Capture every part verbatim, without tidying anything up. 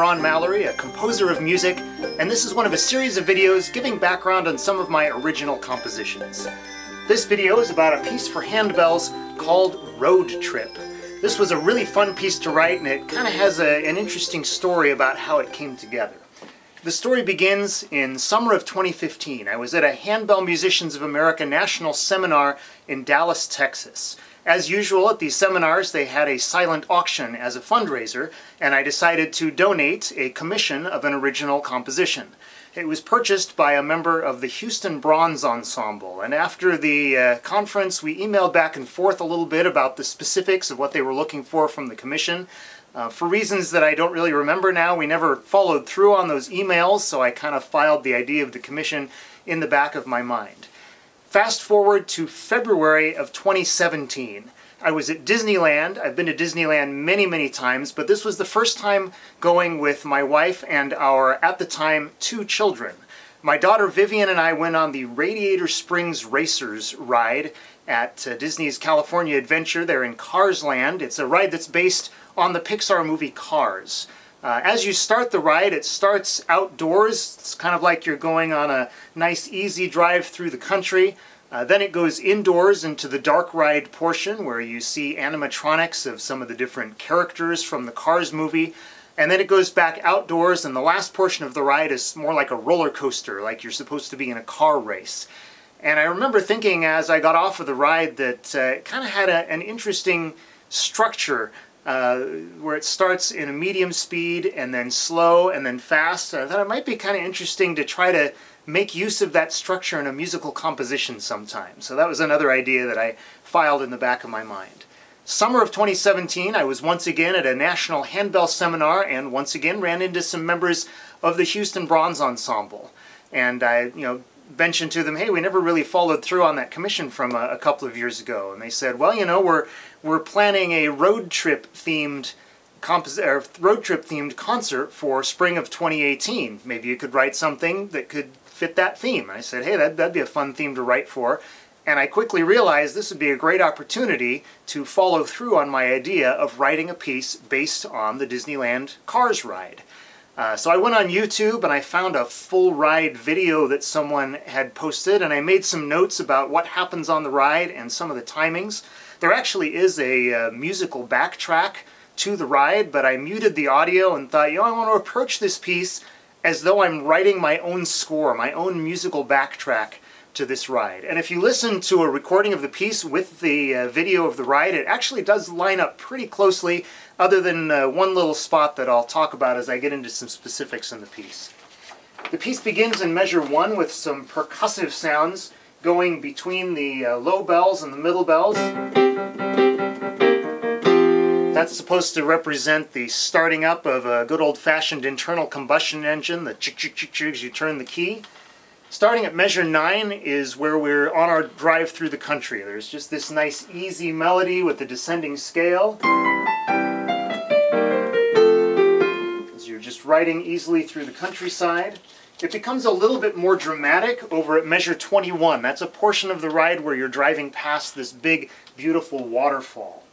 Ron Mallory, a composer of music, and this is one of a series of videos giving background on some of my original compositions. This video is about a piece for handbells called Road Trip. This was a really fun piece to write, and it kind of has a, an interesting story about how it came together. The story begins in summer of twenty fifteen. I was at a Handbell Musicians of America national seminar in Dallas, Texas. As usual at these seminars, they had a silent auction as a fundraiser, and I decided to donate a commission of an original composition. It was purchased by a member of the Houston Bronze Ensemble, and after the uh, conference we emailed back and forth a little bit about the specifics of what they were looking for from the commission. Uh, for reasons that I don't really remember now, we never followed through on those emails, so I kind of filed the idea of the commission in the back of my mind. Fast forward to February of twenty seventeen. I was at Disneyland. I've been to Disneyland many, many times, but this was the first time going with my wife and our, at the time, two children. My daughter Vivian and I went on the Radiator Springs Racers ride at uh, Disney's California Adventure. They're in Cars Land. It's a ride that's based on the Pixar movie Cars. Uh, as you start the ride, it starts outdoors. It's kind of like you're going on a nice easy drive through the country. Uh, then it goes indoors into the dark ride portion where you see animatronics of some of the different characters from the Cars movie. And then it goes back outdoors, and the last portion of the ride is more like a roller coaster, like you're supposed to be in a car race. And I remember thinking as I got off of the ride that uh, it kind of had a, an interesting structure. Uh, where it starts in a medium speed, and then slow, and then fast. I thought it might be kind of interesting to try to make use of that structure in a musical composition sometime. So that was another idea that I filed in the back of my mind. Summer of twenty seventeen, I was once again at a national handbell seminar, and once again ran into some members of the Houston Bronze Ensemble. And I, you know, mentioned to them, hey, we never really followed through on that commission from a, a couple of years ago. And they said, well, you know, we're we're planning a road trip themed compos or road trip themed concert for spring of twenty eighteen. Maybe you could write something that could fit that theme. And I said, hey, that that'd be a fun theme to write for. And I quickly realized this would be a great opportunity to follow through on my idea of writing a piece based on the Disneyland Cars ride. Uh, so I went on YouTube and I found a full ride video that someone had posted, and I made some notes about what happens on the ride and some of the timings. There actually is a uh, musical backtrack to the ride, but I muted the audio and thought, you know, I want to approach this piece as though I'm writing my own score, my own musical backtrack to this ride. And if you listen to a recording of the piece with the uh, video of the ride, it actually does line up pretty closely, other than uh, one little spot that I'll talk about as I get into some specifics in the piece. The piece begins in measure one with some percussive sounds going between the uh, low bells and the middle bells. That's supposed to represent the starting up of a good old-fashioned internal combustion engine, the chick-chick-chick-chick as you turn the key. Starting at measure nine is where we're on our drive through the country. There's just this nice easy melody with the descending scale. Just riding easily through the countryside. It becomes a little bit more dramatic over at measure twenty-one. That's a portion of the ride where you're driving past this big, beautiful waterfall.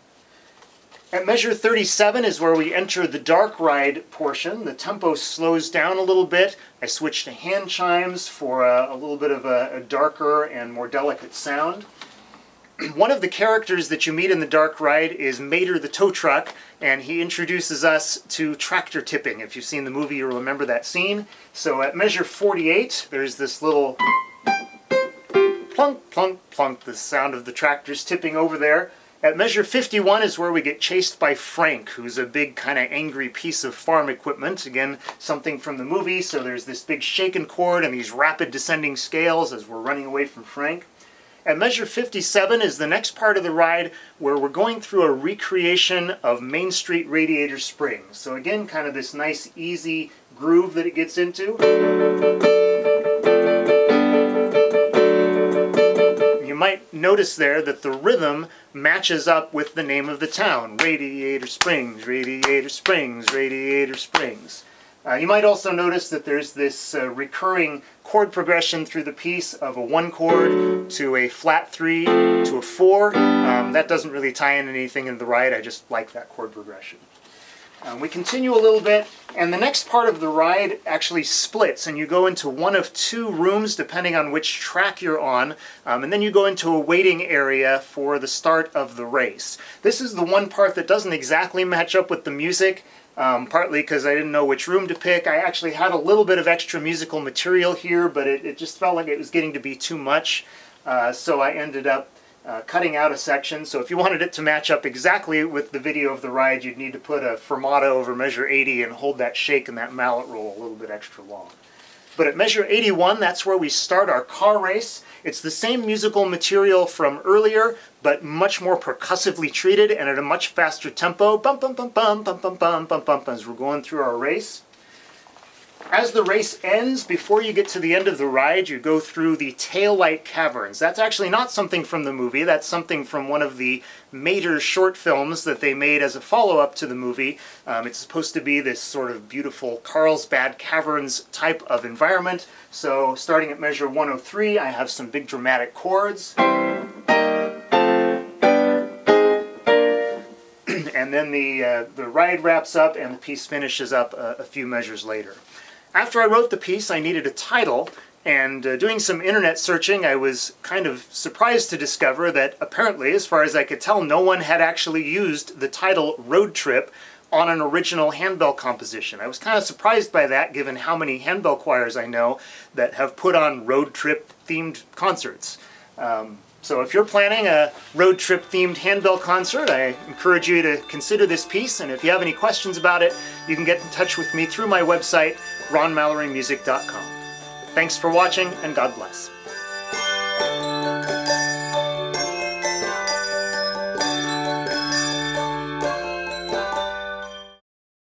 At measure thirty-seven is where we enter the dark ride portion. The tempo slows down a little bit. I switch to hand chimes for a, a little bit of a, a darker and more delicate sound. One of the characters that you meet in the dark ride is Mater the tow truck, and he introduces us to tractor tipping. If you've seen the movie, you'll remember that scene. So at measure forty-eight, there's this little plunk, plunk, plunk, the sound of the tractors tipping over there. At measure fifty-one is where we get chased by Frank, who's a big kind of angry piece of farm equipment. Again, something from the movie, so there's this big shaken chord and these rapid descending scales as we're running away from Frank. At measure fifty-seven is the next part of the ride where we're going through a recreation of Main Street Radiator Springs. So again, kind of this nice, easy groove that it gets into. You might notice there that the rhythm matches up with the name of the town. Radiator Springs, Radiator Springs, Radiator Springs. Uh, you might also notice that there's this uh, recurring chord progression through the piece of a one chord to a flat three to a four. Um, that doesn't really tie in anything in the ride, I just like that chord progression. Um, we continue a little bit, and the next part of the ride actually splits, and you go into one of two rooms depending on which track you're on, um, and then you go into a waiting area for the start of the race. This is the one part that doesn't exactly match up with the music, um, partly because I didn't know which room to pick. I actually had a little bit of extra musical material here, but it, it just felt like it was getting to be too much, uh, so I ended up Uh, cutting out a section. So if you wanted it to match up exactly with the video of the ride, you'd need to put a fermata over measure eighty and hold that shake and that mallet roll a little bit extra long. But at measure eighty-one, that's where we start our car race. It's the same musical material from earlier, but much more percussively treated and at a much faster tempo. Bum bum bum bum bum bum bum bum bum as we're going through our race. As the race ends, before you get to the end of the ride, you go through the Taillight Caverns. That's actually not something from the movie, that's something from one of the Mater short films that they made as a follow-up to the movie. Um, it's supposed to be this sort of beautiful Carlsbad Caverns type of environment. So starting at measure one oh three, I have some big dramatic chords. And then the, uh, the ride wraps up and the piece finishes up a, a few measures later. After I wrote the piece, I needed a title, and uh, doing some internet searching, I was kind of surprised to discover that apparently, as far as I could tell, no one had actually used the title Road Trip on an original handbell composition. I was kind of surprised by that, given how many handbell choirs I know that have put on road trip-themed concerts. Um, so if you're planning a road trip-themed handbell concert, I encourage you to consider this piece, and if you have any questions about it, you can get in touch with me through my website, Ron Mallory Music dot com. Thanks for watching, and God bless.